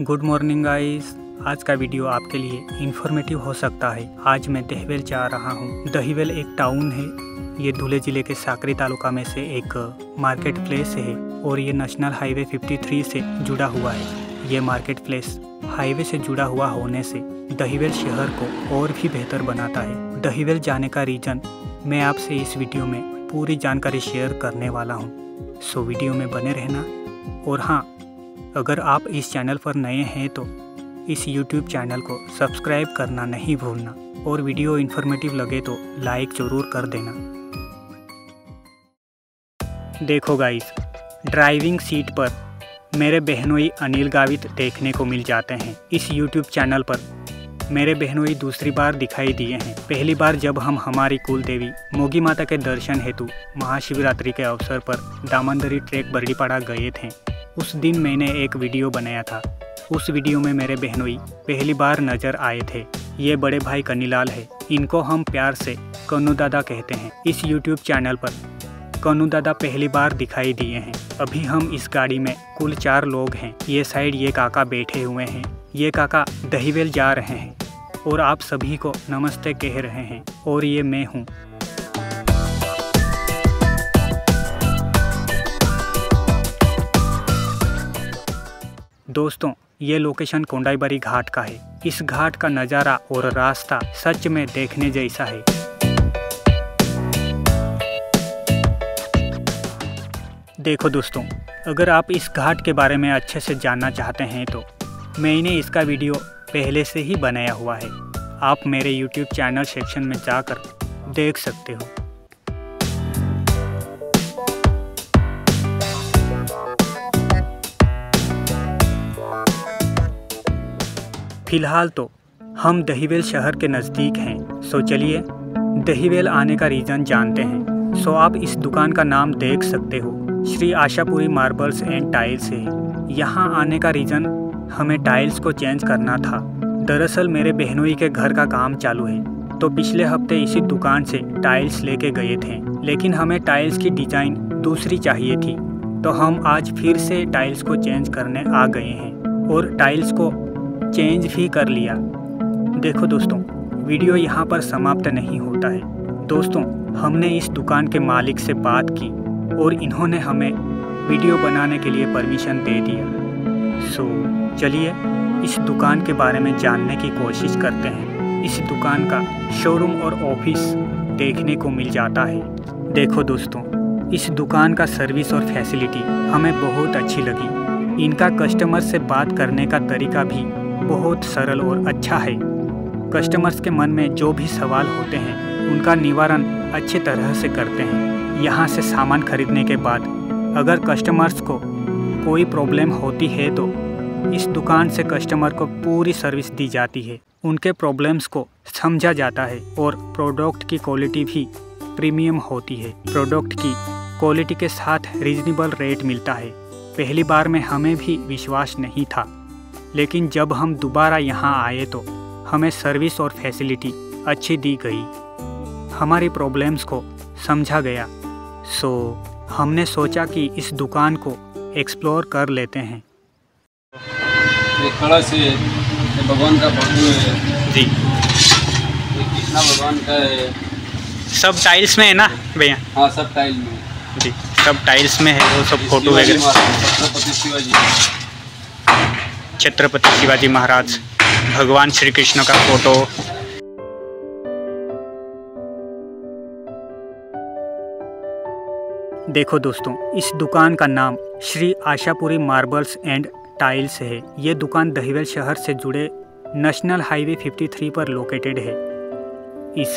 Good morning guys. आज का video आपके लिए इन्फॉर्मेटिव हो सकता है। आज मैं दहिवेल जा रहा हूँ। दहिवेल एक टाउन है। ये धुले जिले के साकरी तालुका में से एक मार्केट प्लेस है और ये नेशनल हाईवे 53 से जुड़ा हुआ है। ये मार्केट प्लेस हाईवे से जुड़ा हुआ होने से दहिवेल शहर को और भी बेहतर बनाता है। दहिवेल जाने का रीजन मैं आपसे इस वीडियो में पूरी जानकारी शेयर करने वाला हूँ, सो वीडियो में बने रहना। और हाँ, अगर आप इस चैनल पर नए हैं तो इस YouTube चैनल को सब्सक्राइब करना नहीं भूलना और वीडियो इन्फॉर्मेटिव लगे तो लाइक ज़रूर कर देना। देखो गाइस, ड्राइविंग सीट पर मेरे बहनोई अनिल गावित देखने को मिल जाते हैं। इस YouTube चैनल पर मेरे बहनोई दूसरी बार दिखाई दिए हैं। पहली बार जब हम हमारी कुल देवी मोगी माता के दर्शन हेतु महाशिवरात्रि के अवसर पर दामनदरी ट्रैक बरडीपाड़ा गए थे, उस दिन मैंने एक वीडियो बनाया था। उस वीडियो में मेरे बहनोई पहली बार नज़र आए थे। ये बड़े भाई कनीलाल है, इनको हम प्यार से कन्नू दादा कहते हैं। इस YouTube चैनल पर कन्नू दादा पहली बार दिखाई दिए हैं। अभी हम इस गाड़ी में कुल 4 लोग हैं। ये साइड ये काका बैठे हुए हैं। ये काका दहिवेल जा रहे हैं और आप सभी को नमस्ते कह रहे हैं। और ये मैं हूँ। दोस्तों, ये लोकेशन कोंडाईबारी घाट का है। इस घाट का नज़ारा और रास्ता सच में देखने जैसा है। देखो दोस्तों, अगर आप इस घाट के बारे में अच्छे से जानना चाहते हैं तो मैंने इसका वीडियो पहले से ही बनाया हुआ है। आप मेरे YouTube चैनल सेक्शन में जाकर देख सकते हो। फिलहाल तो हम दहिवेल शहर के नज़दीक हैं, सो चलिए दहिवेल आने का रीज़न जानते हैं। सो आप इस दुकान का नाम देख सकते हो, Shri Ashapuri marbles and tiles है। यहाँ आने का रीज़न हमें टाइल्स को चेंज करना था। दरअसल मेरे बहनोई के घर का काम चालू है, तो पिछले हफ्ते इसी दुकान से टाइल्स लेके गए थे, लेकिन हमें टाइल्स की डिज़ाइन दूसरी चाहिए थी, तो हम आज फिर से टाइल्स को चेंज करने आ गए हैं और टाइल्स को चेंज भी कर लिया। देखो दोस्तों, वीडियो यहाँ पर समाप्त नहीं होता है। दोस्तों, हमने इस दुकान के मालिक से बात की और इन्होंने हमें वीडियो बनाने के लिए परमिशन दे दिया। सो चलिए इस दुकान के बारे में जानने की कोशिश करते हैं। इस दुकान का शोरूम और ऑफिस देखने को मिल जाता है। देखो दोस्तों, इस दुकान का सर्विस और फैसिलिटी हमें बहुत अच्छी लगी। इनका कस्टमर से बात करने का तरीका भी बहुत सरल और अच्छा है। कस्टमर्स के मन में जो भी सवाल होते हैं उनका निवारण अच्छे तरह से करते हैं। यहाँ से सामान खरीदने के बाद अगर कस्टमर्स को कोई प्रॉब्लम होती है तो इस दुकान से कस्टमर को पूरी सर्विस दी जाती है। उनके प्रॉब्लम्स को समझा जाता है और प्रोडक्ट की क्वालिटी भी प्रीमियम होती है। प्रोडक्ट की क्वालिटी के साथ रीजनेबल रेट मिलता है। पहली बार में हमें भी विश्वास नहीं था, लेकिन जब हम दोबारा यहाँ आए तो हमें सर्विस और फैसिलिटी अच्छी दी गई। हमारी प्रॉब्लम्स को समझा गया। सो हमने सोचा कि इस दुकान को एक्सप्लोर कर लेते हैं। खड़ा से भगवान का फोटो है जी, कृष्णा भगवान का है। सब टाइल्स में है ना भैया? हाँ, सब टाइल में जी, सब टाइल्स में है। वो सब फोटो वगैरह छत्रपति शिवाजी महाराज, भगवान श्री कृष्ण का फोटो। देखो दोस्तों, इस दुकान का नाम Shri Ashapuri marbles and tiles है। ये दुकान दहिवेल शहर से जुड़े नेशनल हाईवे 53 पर लोकेटेड है। इस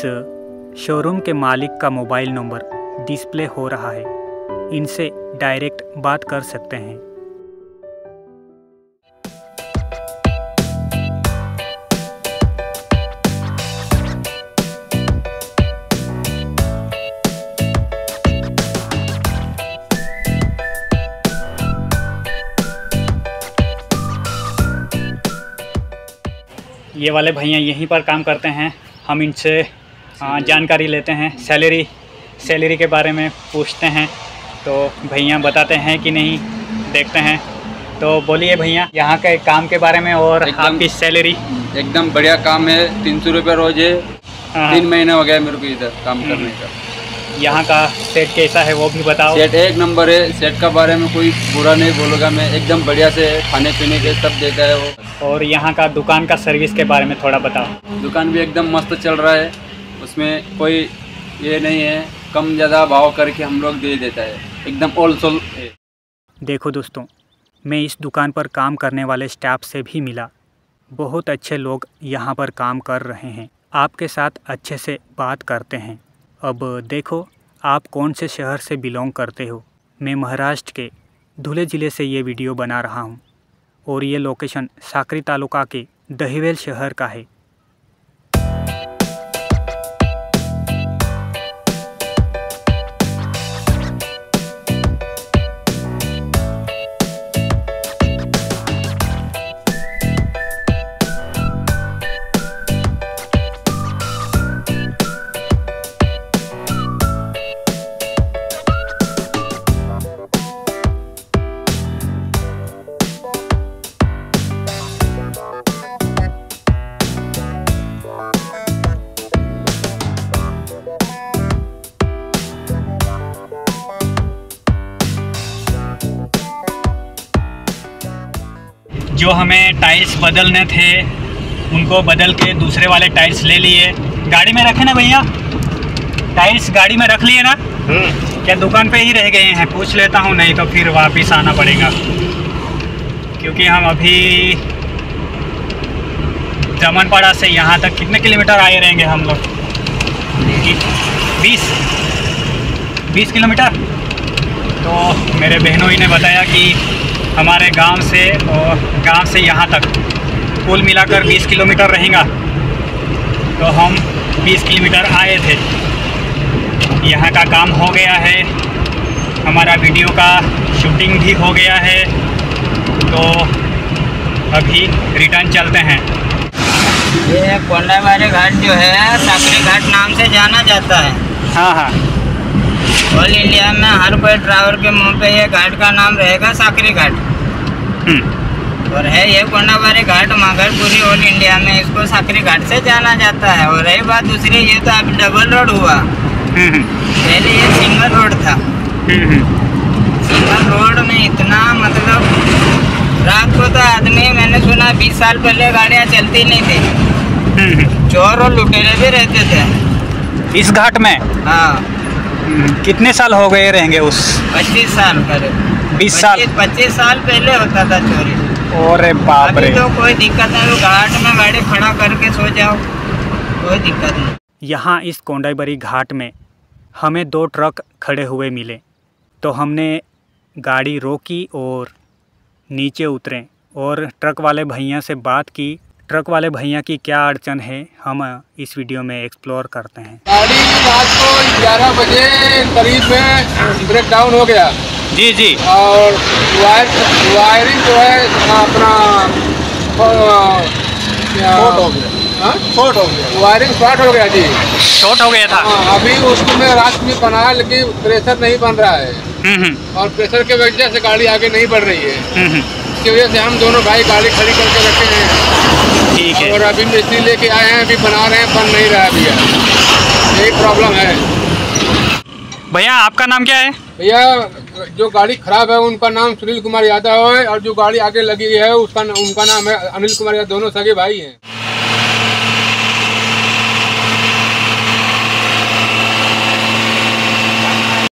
शोरूम के मालिक का मोबाइल नंबर डिस्प्ले हो रहा है, इनसे डायरेक्ट बात कर सकते हैं। ये वाले भैया यहीं पर काम करते हैं। हम इनसे जानकारी लेते हैं, सैलरी के बारे में पूछते हैं, तो भैया बताते हैं कि नहीं, देखते हैं। तो बोलिए भैया यहाँ के काम के बारे में और आपकी सैलरी। एकदम बढ़िया काम है, 300 रुपये रोज है। 3 महीना हो गया मेरे को इधर काम करने का। यहाँ का सेट कैसा है वो भी बताओ। सेट एक नंबर है, सेट का बारे में कोई बुरा नहीं बोलूँगा मैं, एकदम बढ़िया से खाने पीने के सब देता है वो। और यहाँ का दुकान का सर्विस के बारे में थोड़ा बताओ। दुकान भी एकदम मस्त चल रहा है, उसमें कोई ये नहीं है, कम ज़्यादा भाव करके हम लोग दे देता है, एकदम होलसेल है। देखो दोस्तों, मैं इस दुकान पर काम करने वाले स्टाफ से भी मिला, बहुत अच्छे लोग यहाँ पर काम कर रहे हैं, आपके साथ अच्छे से बात करते हैं। अब देखो आप कौन से शहर से बिलोंग करते हो। मैं महाराष्ट्र के धुले ज़िले से ये वीडियो बना रहा हूँ और ये लोकेशन साकरी तालुका के दहिवेल शहर का है। जो हमें टाइल्स बदलने थे उनको बदल के दूसरे वाले टाइल्स ले लिए। गाड़ी में रखे ना भैया, टाइल्स गाड़ी में रख लिए ना? क्या दुकान पे ही रह गए हैं? पूछ लेता हूँ, नहीं तो फिर वापस आना पड़ेगा, क्योंकि हम अभी जमनपाड़ा से यहाँ तक कितने किलोमीटर आए रहेंगे हम लोग? 20 किलोमीटर। तो मेरे बहनों ही ने बताया कि हमारे गांव से और गांव से यहाँ तक कुल मिलाकर 20 किलोमीटर रहेगा, तो हम 20 किलोमीटर आए थे। यहाँ का काम हो गया है, हमारा वीडियो का शूटिंग भी हो गया है, तो अभी रिटर्न चलते हैं। ये कोंडाईबारी घाट जो है साकरी घाट नाम से जाना जाता है। हाँ हाँ, ऑल इंडिया में हर कोई ड्राइवर के मुंह पे ये घाट का नाम रहेगा साकरी घाट, और है ये कोंडाईबारी घाट, मगर पूरी ऑल इंडिया में इसको साकरी घाट से जाना जाता है। और रही बात दूसरी, ये तो अब डबल रोड हुआ, पहले ये सिंगल रोड था। सिंगल रोड में इतना मतलब रात को तो आदमी, मैंने सुना 20 साल पहले गाड़ियाँ चलती नहीं थी, चोर और लुटेरे भी रहते थे इस घाट में। हाँ, कितने साल हो गए रहेंगे उस? 25 साल पहले, 20 साल 25 साल पहले होता था चोरी। और बाप रे, तो कोई दिक्कत नहीं, घाट में गाड़ी खड़ा करके सो जाओ, कोई दिक्कत नहीं। यहाँ इस कोंडाईबारी घाट में हमें 2 ट्रक खड़े हुए मिले, तो हमने गाड़ी रोकी और नीचे उतरे और ट्रक वाले भैया से बात की। ट्रक वाले भैया की क्या अड़चन है हम इस वीडियो में एक्सप्लोर करते हैं। गाड़ी रात को 11 बजे करीब में ब्रेक डाउन हो गया। जी जी। और वायरिंग जो है अपना शॉर्ट हो गया। वायरिंग शॉर्ट हो गया जी, शॉर्ट हो गया था। अभी उसमें रास्ते में बना, लेकिन प्रेशर नहीं बन रहा है, और प्रेशर के वजह से गाड़ी आगे नहीं बढ़ रही है। इसकी वजह से हम दोनों भाई गाड़ी खड़ी करके रखे हैं। ठीक है। और अभी मिस्त्री लेके आए हैं, अभी बना रहे हैं, बन नहीं रहा है भैया, यही प्रॉब्लम है। भैया आपका नाम क्या है? भैया जो गाड़ी खराब है उनका नाम सुनील कुमार यादव है, और जो गाड़ी आगे लगी है उसका उनका नाम है अनिल कुमार यादव। दोनों सगे भाई हैं।